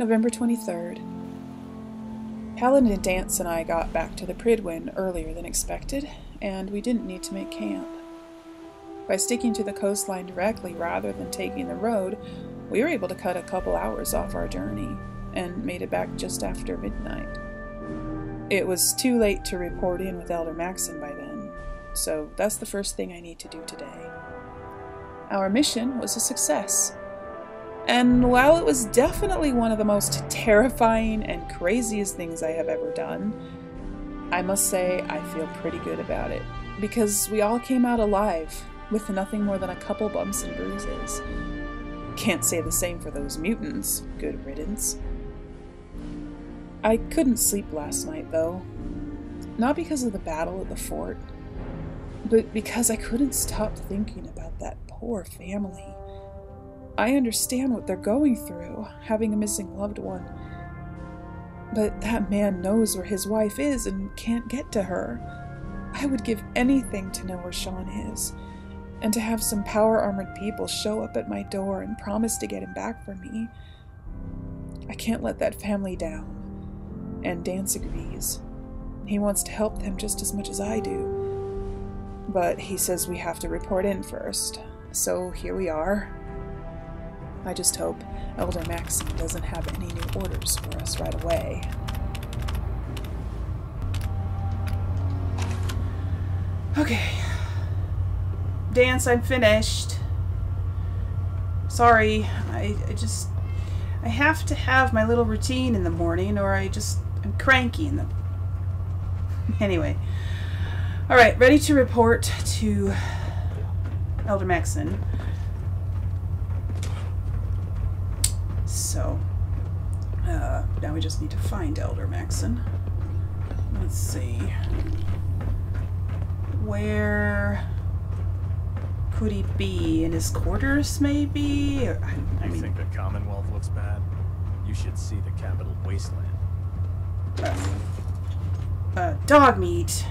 November 23rd. Paladin Danse and I got back to the Prydwen earlier than expected, and we didn't need to make camp. By sticking to the coastline directly rather than taking the road, we were able to cut a couple hours off our journey, and made it back just after midnight. It was too late to report in with Elder Maxson by then, so that's the first thing I need to do today. Our mission was a success. And while it was definitely one of the most terrifying and craziest things I have ever done, I must say I feel pretty good about it, because we all came out alive with nothing more than a couple bumps and bruises. Can't say the same for those mutants, good riddance. I couldn't sleep last night though, not because of the battle at the fort, but because I couldn't stop thinking about that poor family. I understand what they're going through, having a missing loved one, but that man knows where his wife is and can't get to her. I would give anything to know where Sean is, and to have some power-armored people show up at my door and promise to get him back for me. I can't let that family down, and Danse agrees. He wants to help them just as much as I do, but he says we have to report in first, so here we are. I just hope Elder Maxson doesn't have any new orders for us right away. Okay. Danse, I'm finished. Sorry, I have to have my little routine in the morning or I'm cranky in the... Anyway. Alright, ready to report to Elder Maxson. So, now we just need to find Elder Maxson. Let's see. Where could he be? In his quarters, maybe? I mean, think the Commonwealth looks bad? You should see the capital wasteland. Dogmeat.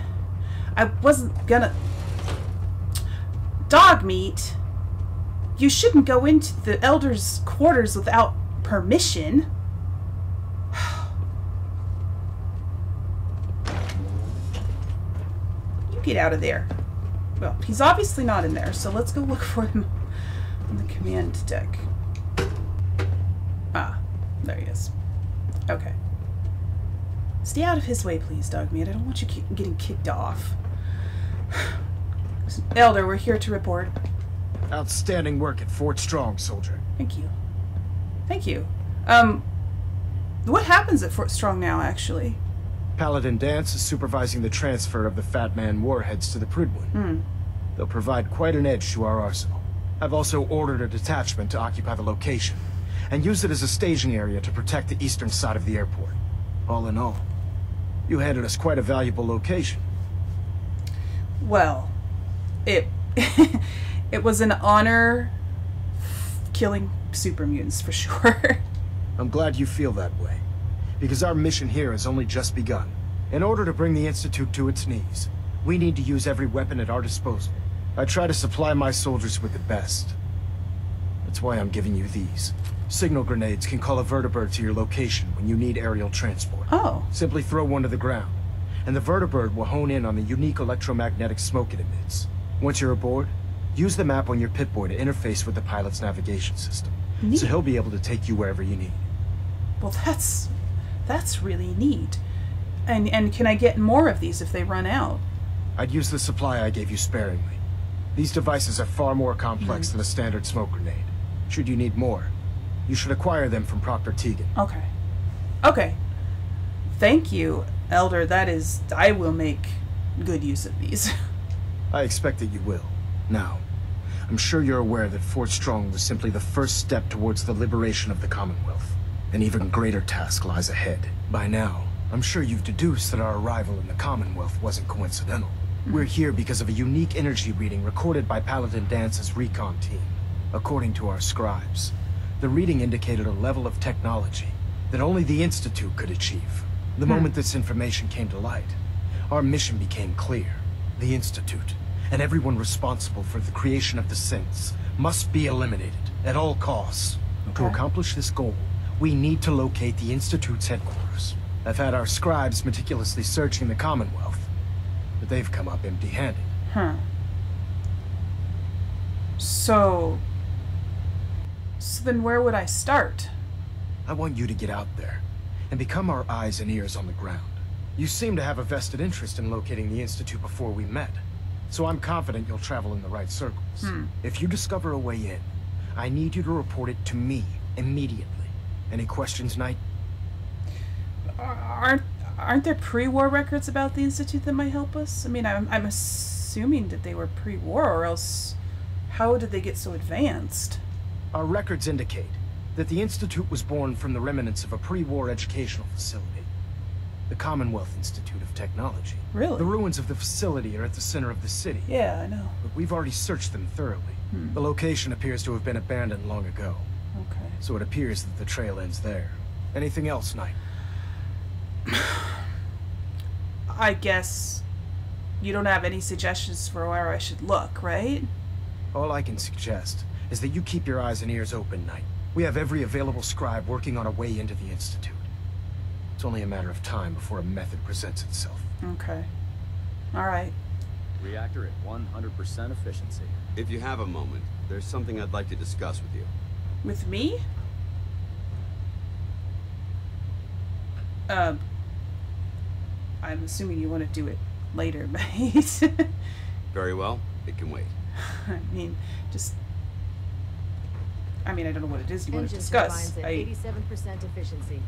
I wasn't gonna... Dogmeat? You shouldn't go into the Elder's quarters without permission. You get out of there. Well, he's obviously not in there, so let's go look for him on the command deck. Ah, there he is. Okay. Stay out of his way, please, Dogmeat. I don't want you getting kicked off. Elder, we're here to report. Outstanding work at Fort Strong, soldier. Thank you. Thank you. What happens at Fort Strong now, actually? Paladin Danse is supervising the transfer of the Fat Man warheads to the Prydwen. They'll provide quite an edge to our arsenal. I've also ordered a detachment to occupy the location, and use it as a staging area to protect the eastern side of the airport. All in all, you handed us quite a valuable location. Well, it was an honor killing super mutants, for sure. I'm glad you feel that way, because our mission here has only just begun. In order to bring the Institute to its knees, we need to use every weapon at our disposal. I try to supply my soldiers with the best. That's why I'm giving you these. Signal grenades can call a vertibird to your location when you need aerial transport. Oh. Simply throw one to the ground, and the vertibird will hone in on the unique electromagnetic smoke it emits. Once you're aboard, use the map on your pitboy to interface with the pilot's navigation system. Neat. So he'll be able to take you wherever you need. Well, that's really neat. And can I get more of these if they run out? I'd use the supply I gave you sparingly. These devices are far more complex than a standard smoke grenade. Should you need more, you should acquire them from Proctor Tegan. Okay. Okay. Thank you, Elder. That is... I will make good use of these. I expect that you will. Now, I'm sure you're aware that Fort Strong was simply the first step towards the liberation of the Commonwealth. An even greater task lies ahead. By now, I'm sure you've deduced that our arrival in the Commonwealth wasn't coincidental. We're here because of a unique energy reading recorded by Paladin Dance's recon team. According to our scribes, the reading indicated a level of technology that only the Institute could achieve. The moment this information came to light, our mission became clear. The Institute, and everyone responsible for the creation of the synths, must be eliminated at all costs. Okay. To accomplish this goal, We need to locate the Institute's headquarters. I've had our scribes meticulously searching the Commonwealth, but they've come up empty-handed. Huh. So then where would I start? I want you to get out there and become our eyes and ears on the ground. You seem to have a vested interest in locating the Institute before we met, so I'm confident you'll travel in the right circles. If you discover a way in, I need you to report it to me immediately. Any questions, Knight? Aren't there pre-war records about the Institute that might help us? I mean, I'm assuming that they were pre-war, or else how did they get so advanced? Our records indicate that the Institute was born from the remnants of a pre-war educational facility, the Commonwealth Institute of Technology. Really? The ruins of the facility are at the center of the city. Yeah, I know. But we've already searched them thoroughly. The location appears to have been abandoned long ago. Okay. So it appears that the trail ends there. Anything else, Knight? I guess you don't have any suggestions for where I should look, right? All I can suggest is that you keep your eyes and ears open, Knight. We have every available scribe working on a way into the Institute. It's only a matter of time before a method presents itself. Okay. All right. Reactor at 100% efficiency. If you have a moment, there's something I'd like to discuss with you. With me? I'm assuming you want to do it later, mate. Very well. It can wait. I mean, I don't know what it is you want to discuss. 87% efficiency.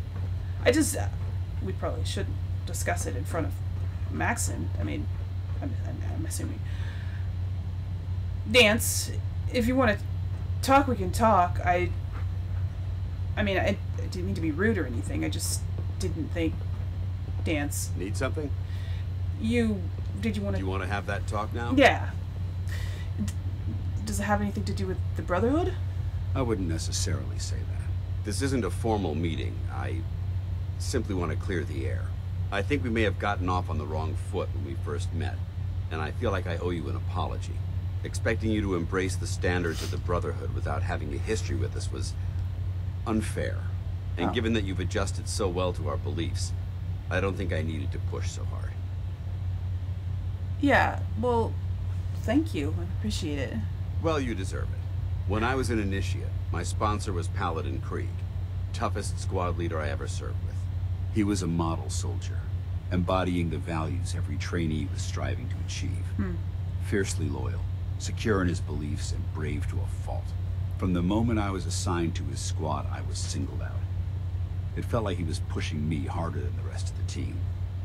We probably shouldn't discuss it in front of Maxson. I mean, I'm assuming. Danse, if you want to talk, we can talk. I mean, I didn't mean to be rude or anything. I just didn't think. Danse. Need something? Do you want to have that talk now? Yeah. Does it have anything to do with the Brotherhood? I wouldn't necessarily say that. This isn't a formal meeting. I simply want to clear the air. I think we may have gotten off on the wrong foot when we first met, and I feel like I owe you an apology. Expecting you to embrace the standards of the Brotherhood without having a history with us was unfair. And given that you've adjusted so well to our beliefs, I don't think I needed to push so hard. Yeah, well, thank you. I appreciate it. Well, you deserve it. When I was an initiate, my sponsor was Paladin Krieg, toughest squad leader I ever served with. He was a model soldier, embodying the values every trainee was striving to achieve. Fiercely loyal, secure in his beliefs, and brave to a fault. From the moment I was assigned to his squad, I was singled out. It felt like he was pushing me harder than the rest of the team.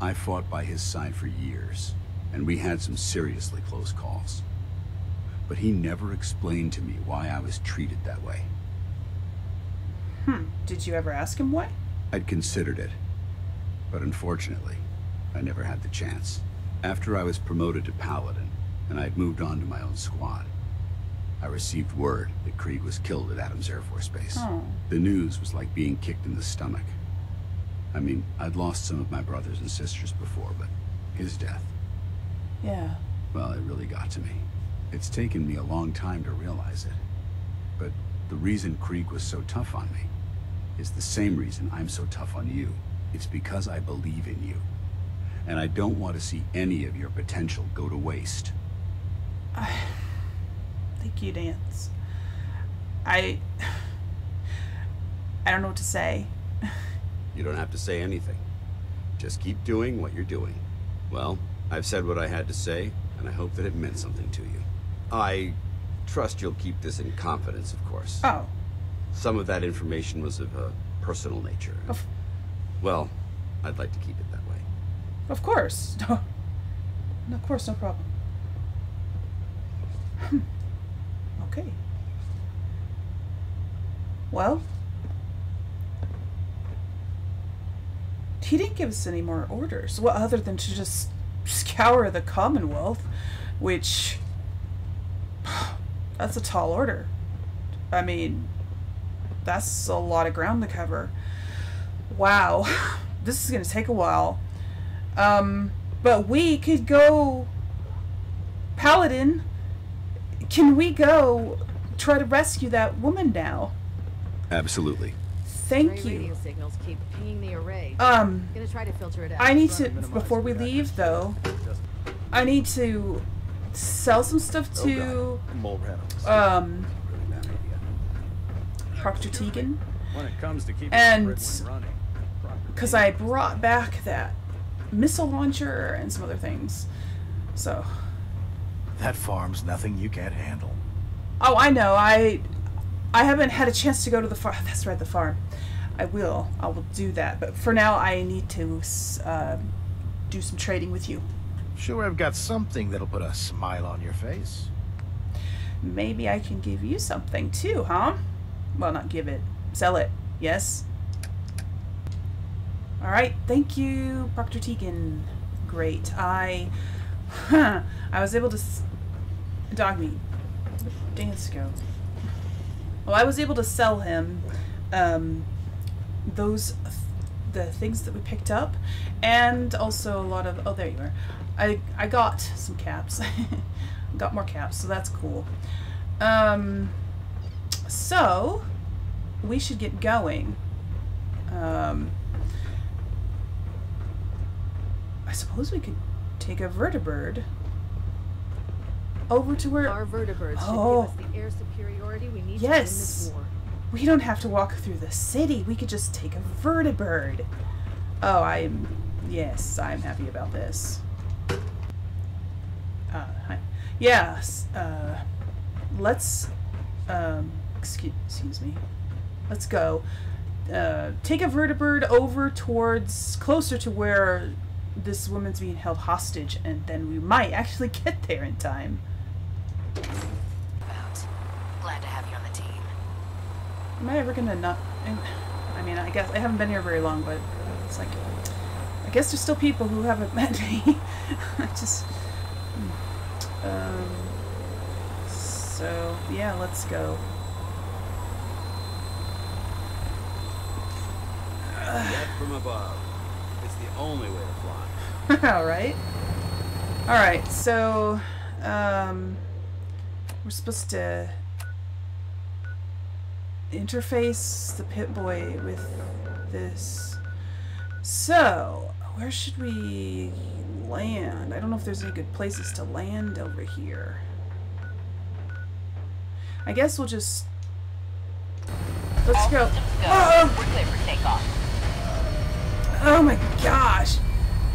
I fought by his side for years, and we had some seriously close calls. But he never explained to me why I was treated that way. Did you ever ask him why? I'd considered it, but unfortunately, I never had the chance. After I was promoted to Paladin, and I'd moved on to my own squad, I received word that Krieg was killed at Adams Air Force Base. The news was like being kicked in the stomach. I mean, I'd lost some of my brothers and sisters before, but his death... Yeah. Well, it really got to me. It's taken me a long time to realize it, but the reason Krieg was so tough on me is the same reason I'm so tough on you. It's because I believe in you, and I don't want to see any of your potential go to waste. Thank you, Danse. I don't know what to say. You don't have to say anything. Just keep doing what you're doing. Well, I've said what I had to say, and I hope that it meant something to you. I trust you'll keep this in confidence, of course. Some of that information was of a personal nature. Well, I'd like to keep it that way. Of course. Of course, no problem. Okay. Well, he didn't give us any more orders. Well, other than to just scour the Commonwealth, which... That's a tall order. I mean, that's a lot of ground to cover. Wow. This is going to take a while. But we could go... Paladin, can we go try to rescue that woman now? Absolutely. Thank you. I need to, before we leave though, I need to sell some stuff to Proctor Tegan, and because I brought back that missile launcher and some other things, so. That farm's nothing you can't handle. Oh, I know. I haven't had a chance to go to the farm. That's right, the farm. I will do that. But for now, I need to do some trading with you. Sure, I've got something that'll put a smile on your face. Maybe I can give you something too, huh? Well, not give it. Sell it. Yes? Alright, thank you, Proctor Tegan. Great. I was able to... Dogmeat. Dance go. Well, I was able to sell him the things that we picked up, and also a lot of... Oh, there you are. I got some caps. Got more caps, so that's cool. So, we should get going. I suppose we could take a vertibird over to where... Our vertibirds should give us the air superiority we need to win this war. We don't have to walk through the city. We could just take a vertibird. Oh, I'm happy about this. Yes, let's... excuse me. Let's go. Take a vertibird over towards... closer to where this woman's being held hostage, and then we might actually get there in time. Glad to have you on the team. Am I ever gonna not... I mean, I guess I haven't been here very long, but it's like... I guess there's still people who haven't met me. I just... So, yeah, let's go. From above. It's the only way to fly. Alright. Alright, so... we're supposed to... interface the Pit Boy with this. So, where should we land? I don't know if there's any good places to land over here. I guess we'll just... Let's go. Oh! We're clear for takeoff. Oh my gosh!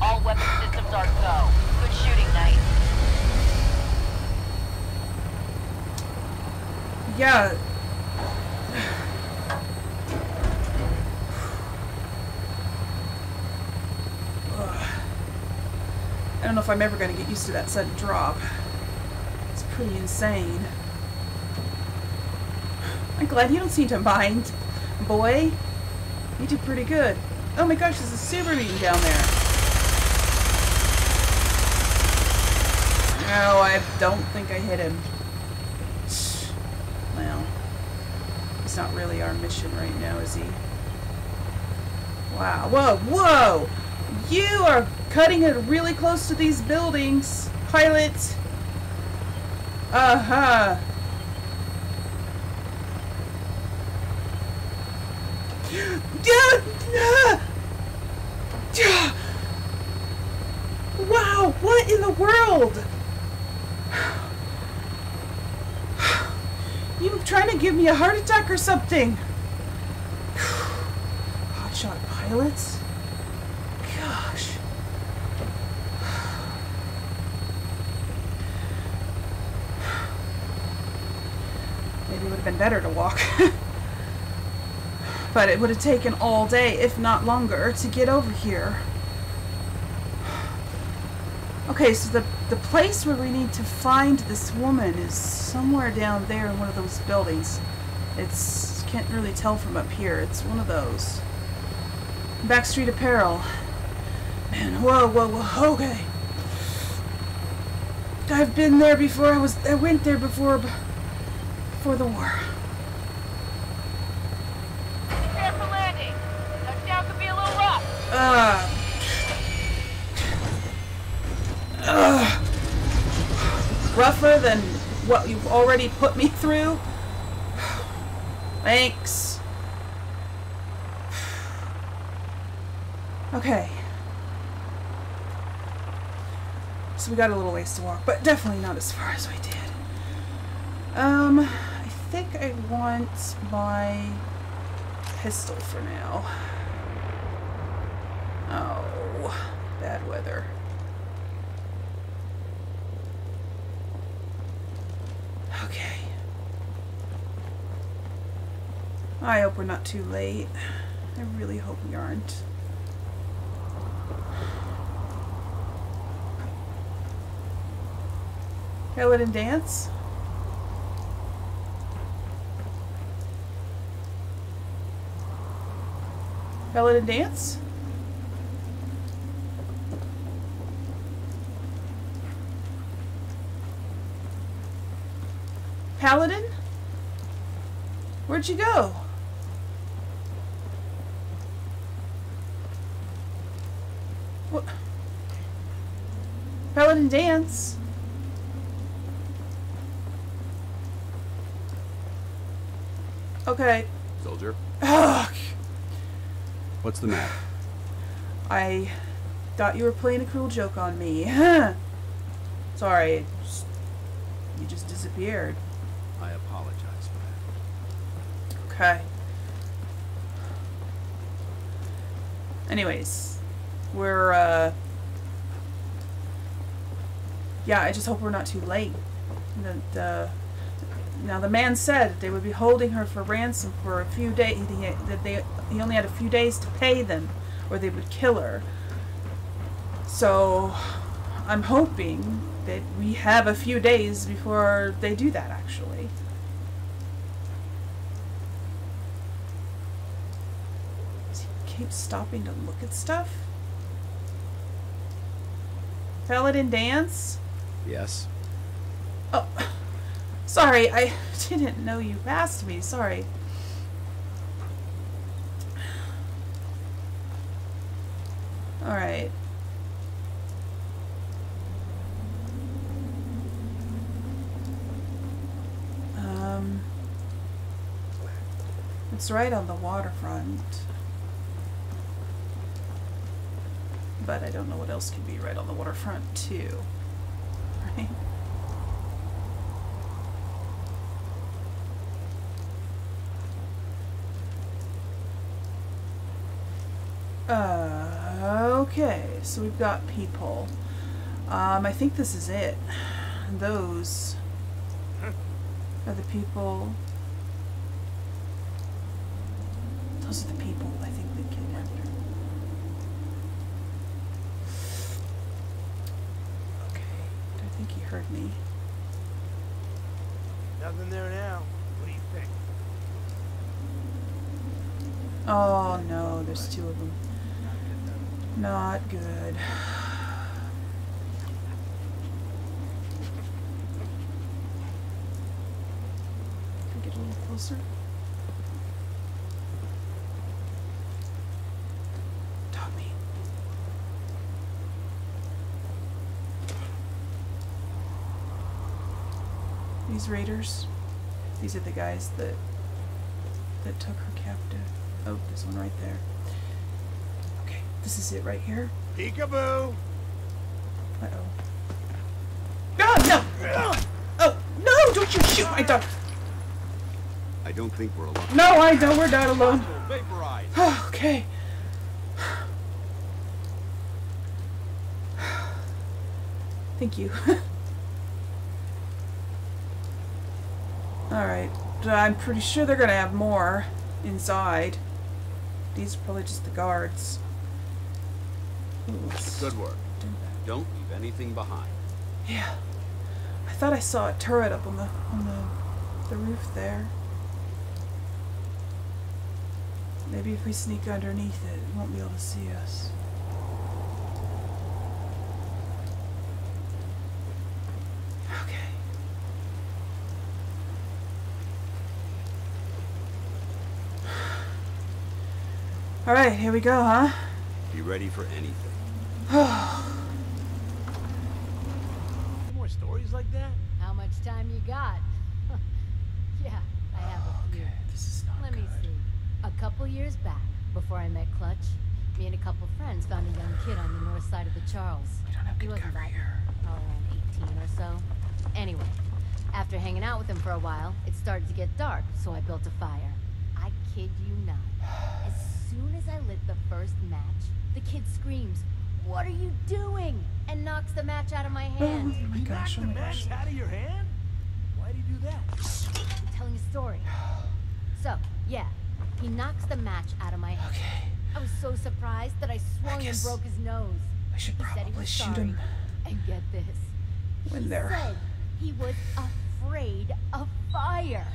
All weapon systems are go. Good shooting night. Yeah. I don't know if I'm ever going to get used to that sudden drop. It's pretty insane. I'm glad you don't seem to mind, boy. You did pretty good. Oh my gosh, there's a super beam down there. No, I don't think I hit him. Well, it's not really our mission right now, is he? Wow, whoa, whoa! You are cutting it really close to these buildings, pilot. Uh-huh. Wow, what in the world? You trying to give me a heart attack or something? Hotshot pilots? Gosh. Maybe it would have been better to walk. But it would have taken all day, if not longer, to get over here. Okay, so the place where we need to find this woman is somewhere down there in one of those buildings. It's... can't really tell from up here. It's one of those. Backstreet Apparel. Man, whoa, whoa, whoa, okay. I've been there before. I went there before the war. Rougher than what you've already put me through? Thanks. Okay. So we got a little ways to walk, but definitely not as far as we did. I think I want my pistol for now. Oh, bad weather. Okay. I hope we're not too late. I really hope we aren't. Can I let him dance? Paladin dance? Paladin? Where'd you go? What? Paladin dance? Okay. Soldier. Ugh. What's the matter? I thought you were playing a cruel joke on me. Sorry, you just disappeared. I apologize for that. Okay. Anyways, we're, yeah, I just hope we're not too late. Now, the man said they would be holding her for ransom for a few days, that he only had a few days to pay them, or they would kill her. So, I'm hoping that we have a few days before they do that, actually. Does he keep stopping to look at stuff? Paladin dance? Yes. Oh. Sorry, I didn't know you asked me. Sorry. Alright. It's right on the waterfront. But I don't know what else could be right on the waterfront, too. Right? Okay, so we've got people. I think this is it. Those are the people. Those are the people I think they kidnapped her. Okay, I think he heard me. Nothing there now. What do you think? Oh no, there's two of them. Not good. Can we get a little closer? Dogmeat. These raiders. These are the guys that took her captive. Oh, this one right there. This is it right here. Peekaboo! Uh-oh. Oh, no! Oh, no! Don't you shoot my dog! I don't think we're alone. No, I don't. We're not alone. Oh, okay. Thank you. Alright. I'm pretty sure they're gonna have more inside. These are probably just the guards. Good work. Don't leave anything behind. Yeah. I thought I saw a turret up on the roof there. Maybe if we sneak underneath it, it won't be able to see us. Okay. All right, here we go, huh? Be ready for anything. More stories like that? How much time you got? Yeah, I have a few. Okay, this is not good. Let me see. A couple years back, before I met Clutch, Me and a couple friends found a young kid on the north side of the Charles. We don't have good cover here. Oh, around 18 or so. Anyway, after hanging out with him for a while, it started to get dark, so I built a fire. I kid you not. As soon as I lit the first match, the kid screams, "What are you doing?" and knocks the match out of my hand. Oh my gosh, you knocked the match out of your hand? Why'd he do that? I'm telling a story. So, yeah, he knocks the match out of my hand. Okay. I was so surprised that I swung and broke his nose. I should probably shoot him. And get this. When they're... He said he was afraid of fire.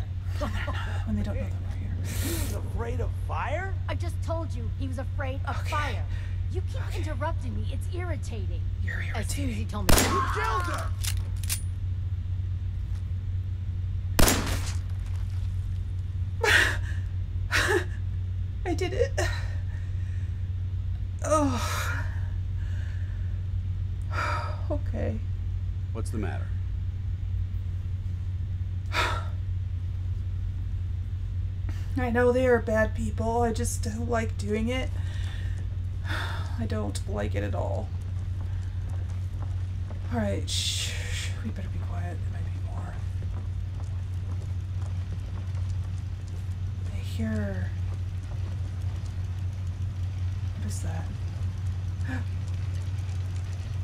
When they don't know they're right here. He was afraid of fire? I just told you he was afraid of fire. You keep interrupting me. It's irritating. You're irritating. As soon as he told me... You killed her! I did it. Oh. Okay. What's the matter? I know they are bad people. I just don't like doing it. I don't like it at all. Alright, shh. We better be quiet. There might be more. I hear... What is that?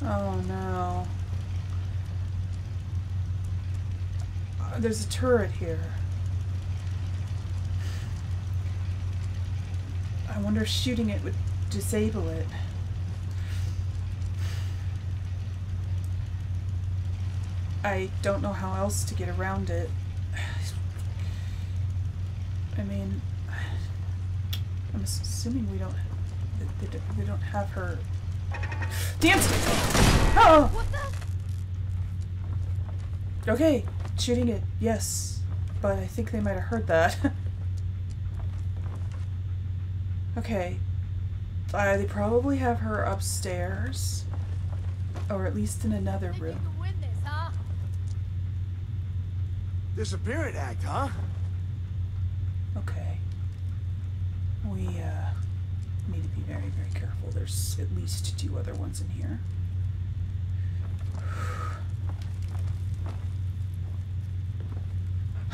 Oh no. There's a turret here. I wonder if shooting it would disable it. I don't know how else to get around it. I mean, I'm assuming we don't... They don't have her. Damn! Oh! What the? Okay, shooting it, yes. But I think they might have heard that. Okay. They probably have her upstairs. Or at least in another room. You can win this, huh? Disappearance act, huh? Okay. We, need to be very, very careful. There's at least two other ones in here.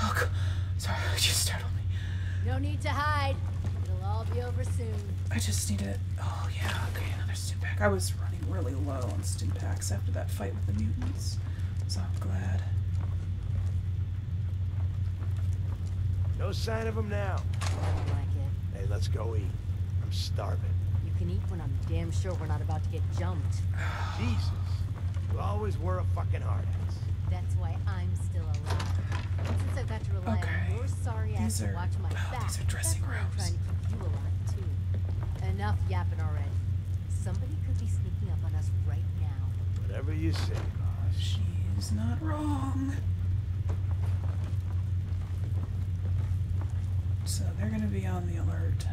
Oh, God. Sorry, it just startled me. No need to hide. It'll all be over soon. I just need to... Oh, yeah. Okay, another Stimpak. I was running really low on Stimpaks after that fight with the mutants, so I'm glad. No sign of them now. I like it. Hey, let's go eat. I'm starving. You can eat when I'm damn sure we're not about to get jumped. Jesus. You always were a fucking hard-ass. That's why I'm still alive. Since I've got to rely on your sorry ass to watch my back, these are dressing rooms. I'm trying to keep you alive, too. Enough yapping already. Somebody could be sneaking up on us right now. Whatever you say, boss. She's not wrong. So they're gonna be on the alert.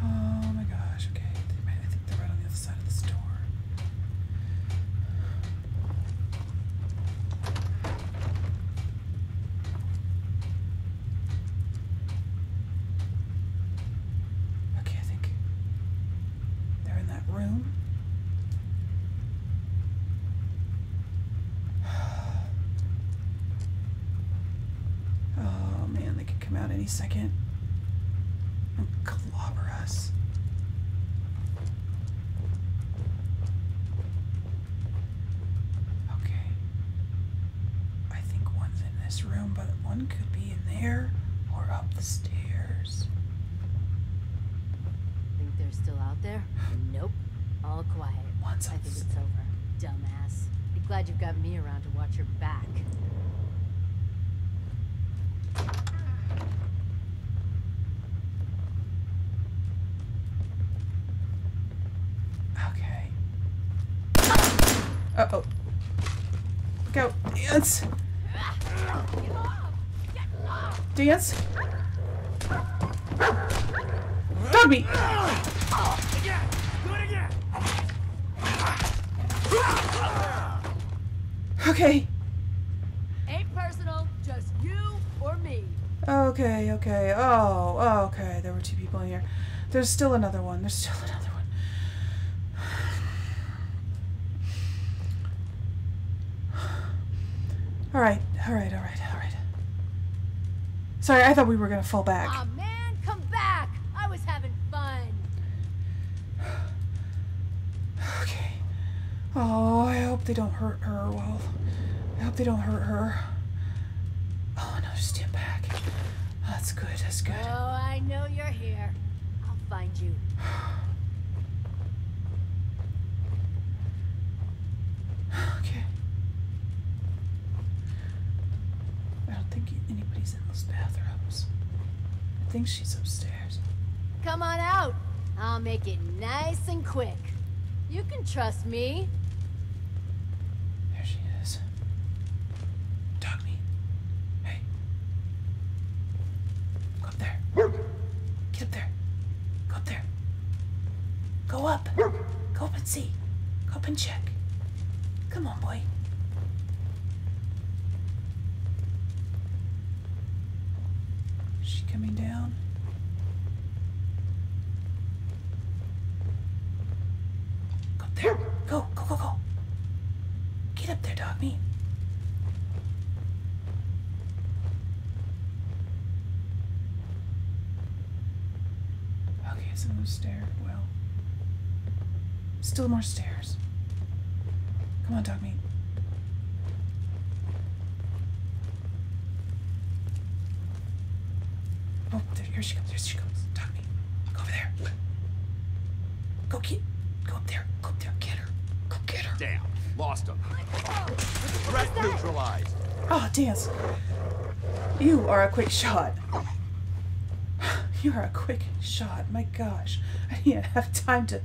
Oh my gosh, okay. I think they're right on the other side of this door. Okay, I think they're in that room. Oh man, they could come out any second. Clobber us. Okay. I think one's in this room, but one could be in there or up the stairs. Think they're still out there? Nope. All quiet. I think it's over, dumbass. I'm glad you've got me around to watch your back. Uh-oh. Look out. Dance! Dance! Dogmeat! Okay. Ain't personal, just Okay, okay. Oh, okay. There were two people in here. There's still another one. There's still another one. Alright, alright, alright, alright. Sorry, I thought we were gonna fall back. Aw, man, come back! I was having fun! Okay. Oh, I hope they don't hurt her. Well, I hope they don't hurt her. Oh, no, just stand back. That's good, that's good. Oh, I know you're here. I'll find you. Okay. I don't think anybody's in those bathrooms. I think she's upstairs. Come on out. I'll make it nice and quick. You can trust me. There she is. Dogmeat. Hey. Go up there. Get up there. Go up there. Go up. Go up and see. Go up and check. Come on, boy. Is she coming down? There. Go, go, go, go. Get up there, Dogmeat. Okay, it's another stair. Well, still more stairs. Come on, Dogmeat. Oh, there, here she comes, here she comes. Dogmeat, go over there. Go get... go up there, get her. Go get her. Damn, lost him. Threat neutralized. Oh, Danse. You are a quick shot. You are a quick shot. My gosh. I didn't have time to...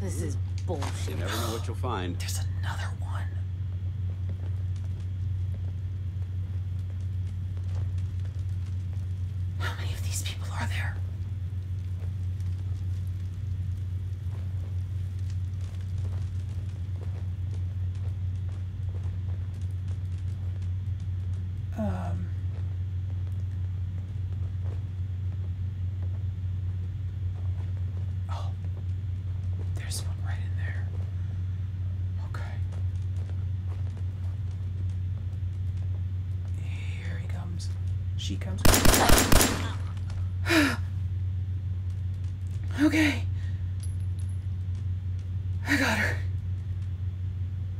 This is bullshit. You never know what you'll find. There's another one. How many of these people are there? She comes. Okay. I got her.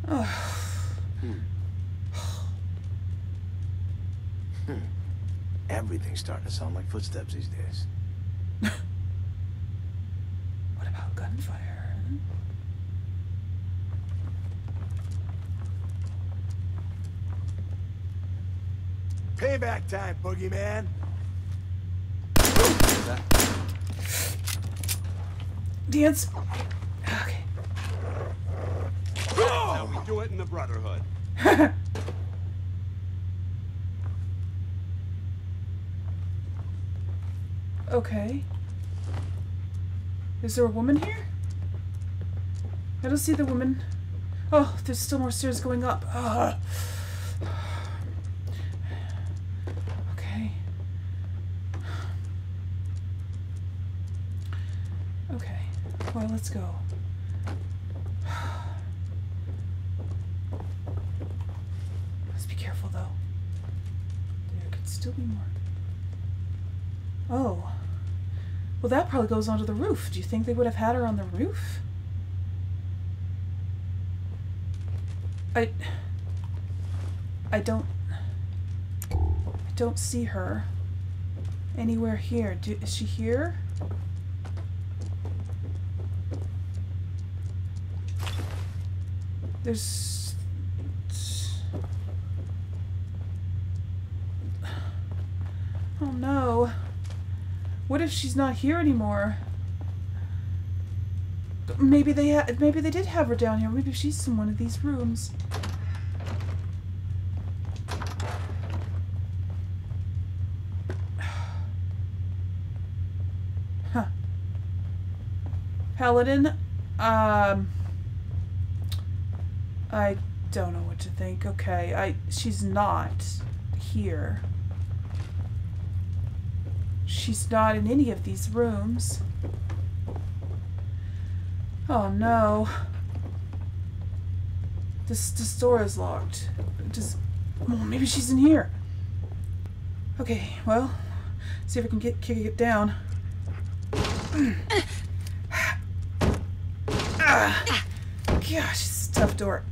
Oh. Everything's starting to sound like footsteps these days. What about gunfire? Payback time, boogeyman. Danse. Okay. Now we do it in the Brotherhood. Okay. Is there a woman here? I don't see the woman. Oh, there's still more stairs going up. Well, let's go. Let's be careful, though. There could still be more. Oh. Well, that probably goes onto the roof. Do you think they would have had her on the roof? I don't see her anywhere here. Is she here? There's... Oh no. What if she's not here anymore? Maybe they did have her down here. Maybe she's in one of these rooms. Huh. Paladin, I don't know what to think. Okay, she's not here. She's not in any of these rooms. Oh no. This door is locked. Well, maybe she's in here. Okay, well, see if we can kick it down. Gosh, it's a tough door.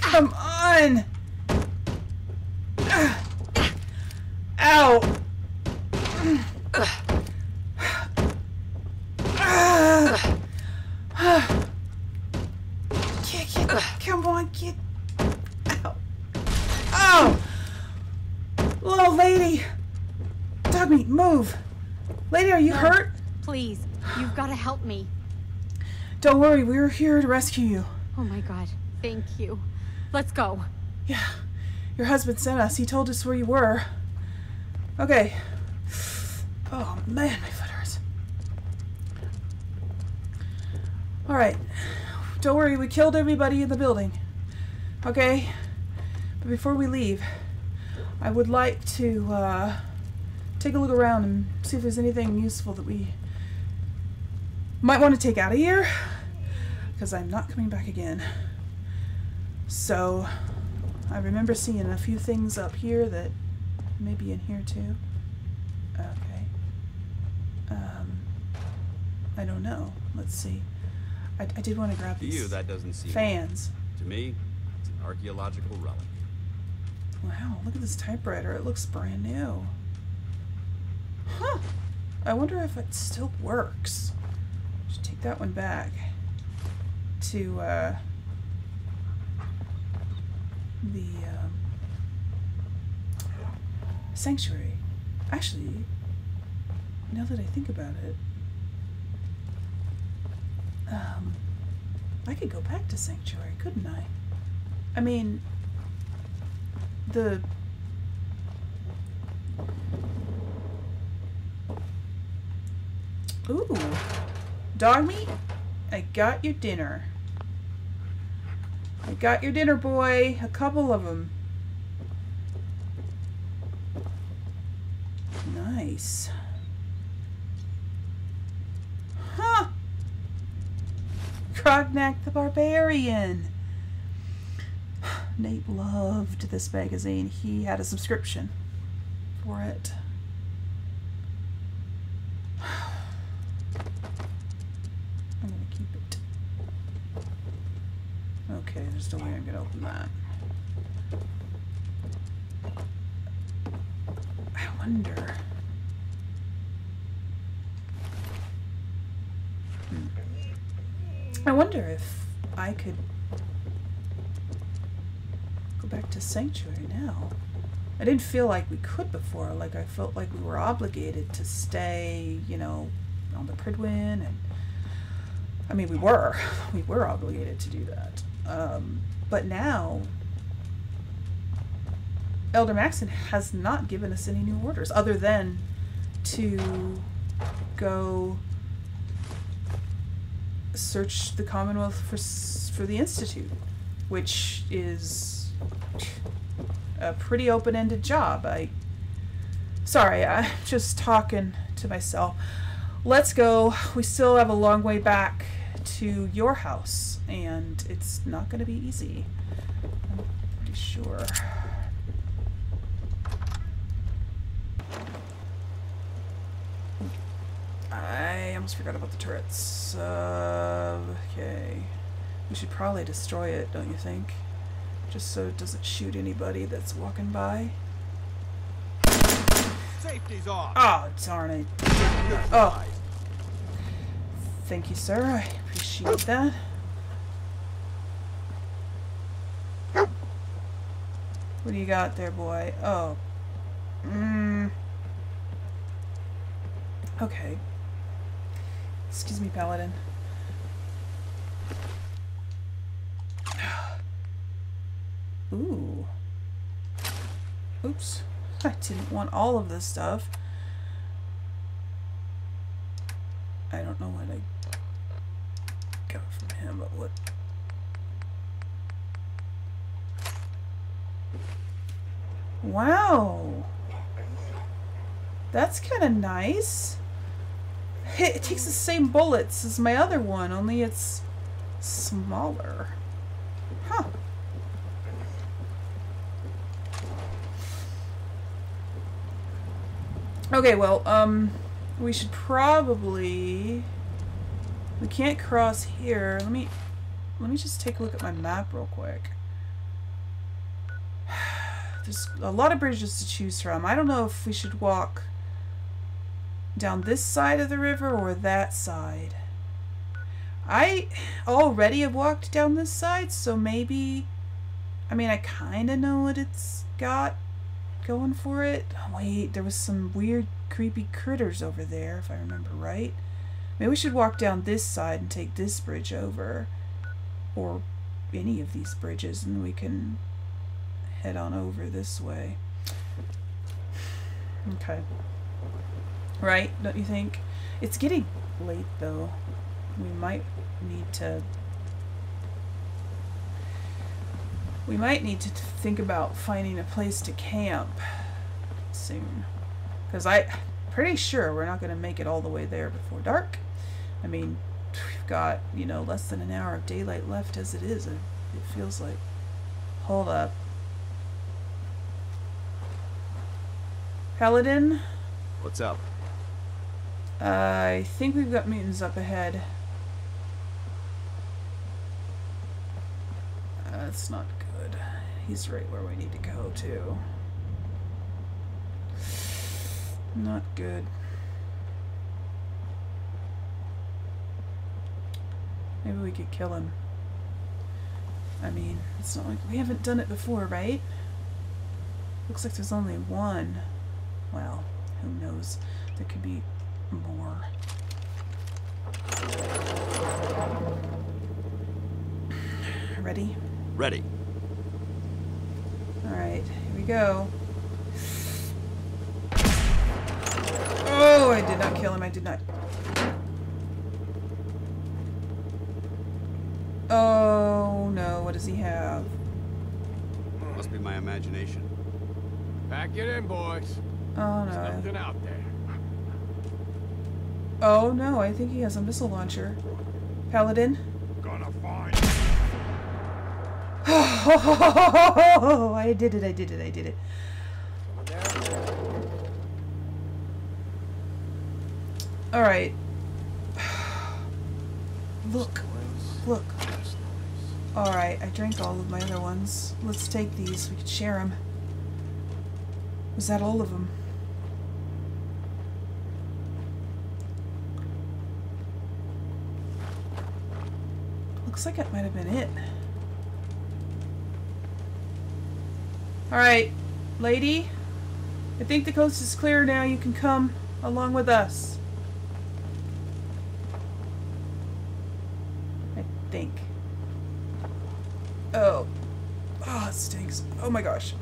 Come on! Ow! Come on, get... Ow! Ow! Little lady! Dogmeat, move! Lady, are you hurt? Please, you've got to help me. Don't worry, we're here to rescue you. Oh my god, thank you. Let's go. Yeah, your husband sent us. He told us where you were. Okay. Oh man, my foot hurts. Alright. Don't worry, we killed everybody in the building. Okay? But before we leave, I would like to take a look around and see if there's anything useful that we might want to take out of here. Because I'm not coming back again. So, I remember seeing a few things up here that may be in here too. Okay. I don't know. Let's see. I did want to grab these. To you, that doesn't seem fans. To me, it's an archaeological relic. Wow, look at this typewriter. It looks brand new. Huh. I wonder if it still works. I should take that one back to, the Sanctuary. Actually, now that I think about it, I could go back to Sanctuary, couldn't I? I mean, Ooh! Dogmeat, I got your dinner. I got your dinner, boy. A couple of them. Nice. Huh! Grognak the Barbarian. Nate loved this magazine. He had a subscription for it. I'm gonna keep it. Okay, there's no way I'm gonna open that. I wonder. I wonder if I could go back to Sanctuary now. I didn't feel like we could before. Like, I felt like we were obligated to stay, you know, on the Prydwen, and I mean, we were obligated to do that. But now, Elder Maxson has not given us any new orders other than to go search the Commonwealth for the Institute, which is a pretty open-ended job. Sorry, I'm just talking to myself. Let's go. We still have a long way back to your house, and it's not going to be easy. I'm pretty sure. I almost forgot about the turrets. Okay. We should probably destroy it, don't you think? Just so it doesn't shoot anybody that's walking by. Safety's off. Oh, darn it. Oh. Thank you, sir. I appreciate that. What do you got there, boy? Oh. Okay. Excuse me, Paladin. Ooh. Oops. I didn't want all of this stuff. I don't know what I got from him, but what... Wow. That's kind of nice. It takes the same bullets as my other one, only it's smaller. Huh. Okay, well, we should probably... We can't cross here. Let me just take a look at my map real quick. There's a lot of bridges to choose from. I don't know if we should walk down this side of the river or that side. I already have walked down this side, so maybe... I mean, I kind of know what it's got going for it. Oh, wait, there was some weird, creepy critters over there, if I remember right. Maybe we should walk down this side and take this bridge over. Or any of these bridges, and we can head on over this way. Okay. Right, don't you think? It's getting late, though. We might need to... We might need to think about finding a place to camp soon. Because I'm pretty sure we're not going to make it all the way there before dark. I mean, we've got, you know, less than an hour of daylight left as it is. It feels like... Hold up. Paladin? What's up? I think we've got mutants up ahead. That's not good. He's right where we need to go to. Not good. Maybe we could kill him. I mean, it's not like we haven't done it before, right? Looks like there's only one. Well, who knows? There could be more. Ready? Ready. Alright, here we go. Oh, I did not kill him. I did not. Oh no, what does he have? Must be my imagination. Pack it in, boys. Oh no. There's nothing out there. Oh no, I think he has a missile launcher. Paladin? Gonna find. Oh, I did it, I did it, I did it. Alright. Look. Look. Alright, I drank all of my other ones. Let's take these. We could share them. Was that all of them? Looks like that might have been it. Alright, lady. I think the coast is clear now. You can come along with us. I think. Oh. Oh, it stinks. Oh my gosh.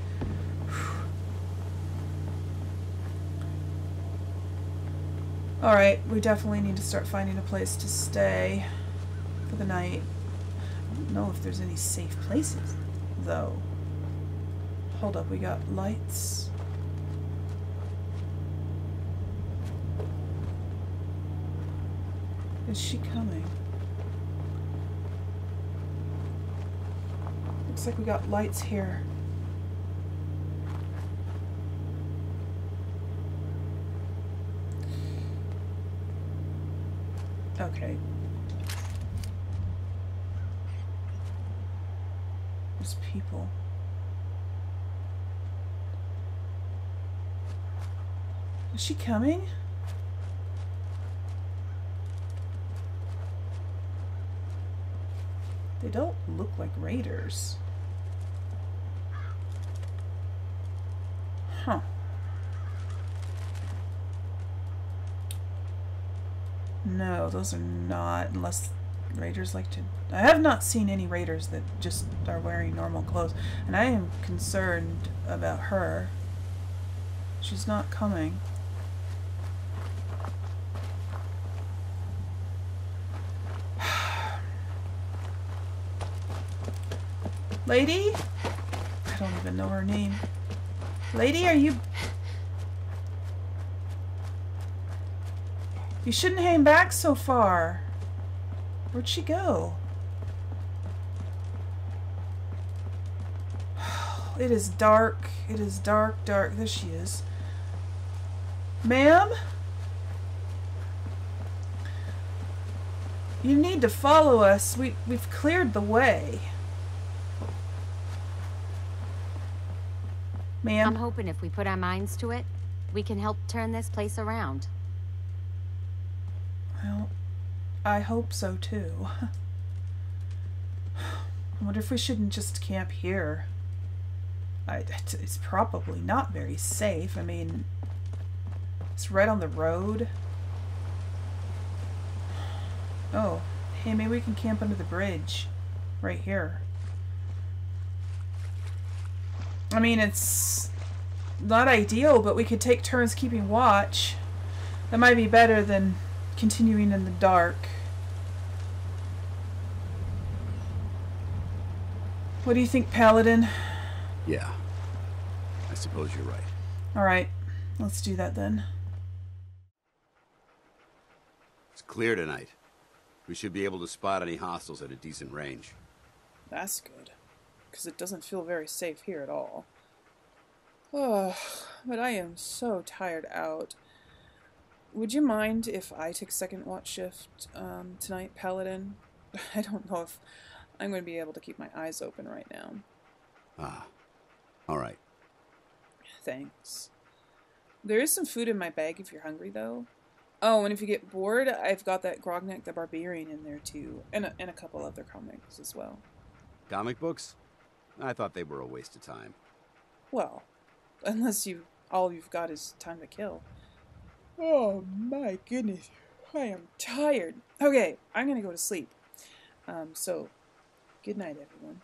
Alright, we definitely need to start finding a place to stay for the night. I don't know if there's any safe places, though. Hold up, we got lights. Is she coming? Looks like we got lights here. Okay. There's people. Is she coming? They don't look like raiders. Huh. No, those are not, unless raiders like to... I have not seen any raiders that just are wearing normal clothes, and I am concerned about her. She's not coming. Lady? I don't even know her name. Lady, are you... You shouldn't hang back so far. Where'd she go? It is dark. It is dark, dark. There she is. Ma'am? You need to follow us. We've cleared the way. Ma'am? I'm hoping if we put our minds to it, we can help turn this place around. Well, I hope so too. I wonder if we shouldn't just camp here. It's probably not very safe. I mean, it's right on the road. Oh, hey, maybe we can camp under the bridge. Right here. I mean, it's not ideal, but we could take turns keeping watch. That might be better than continuing in the dark. What do you think, Paladin? Yeah, I suppose you're right. All right, let's do that then. It's clear tonight. We should be able to spot any hostiles at a decent range. That's good, because it doesn't feel very safe here at all. Oh, but I am so tired out. Would you mind if I take second watch shift tonight, Paladin? I don't know if I'm going to be able to keep my eyes open right now. Ah, all right. Thanks. There is some food in my bag if you're hungry, though. Oh, and if you get bored, I've got that Grognak the Barbarian in there, too. And a couple other comics as well. Comic books? I thought they were a waste of time. Well, unless all you've got is time to kill. Oh, my goodness. I am tired. Okay, I'm going to go to sleep. So, good night, everyone.